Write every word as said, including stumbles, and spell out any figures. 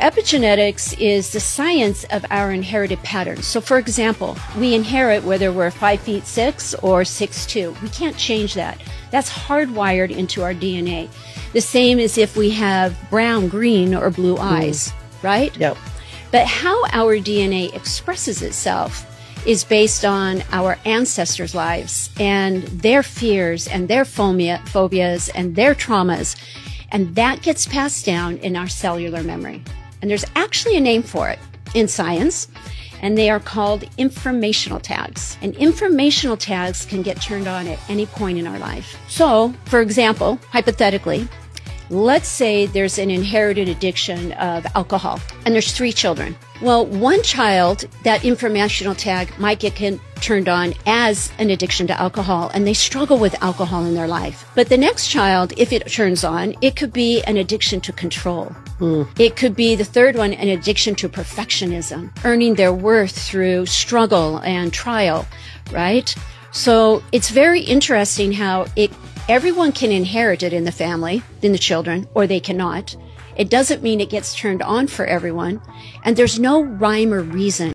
epigenetics is the science of our inherited patterns. So for example, we inherit whether we're five feet six or six two. We can't change that. That's hardwired into our D N A. The same as if we have brown, green, or blue eyes, mm. right? Yep. But how our D N A expresses itself is based on our ancestors' lives and their fears and their phobia, phobias and their traumas. And that gets passed down in our cellular memory. And there's actually a name for it in science, and they are called informational tags. And informational tags can get turned on at any point in our life. So, for example, hypothetically, let's say there's an inherited addiction of alcohol, and there's three children. Well, one child, that informational tag might get turned on as an addiction to alcohol, and they struggle with alcohol in their life. But the next child, if it turns on, it could be an addiction to control. Mm. It could be the third one, an addiction to perfectionism, earning their worth through struggle and trial, right? So it's very interesting how it everyone can inherit it in the family, in the children, or they cannot. It doesn't mean it gets turned on for everyone, and there's no rhyme or reason.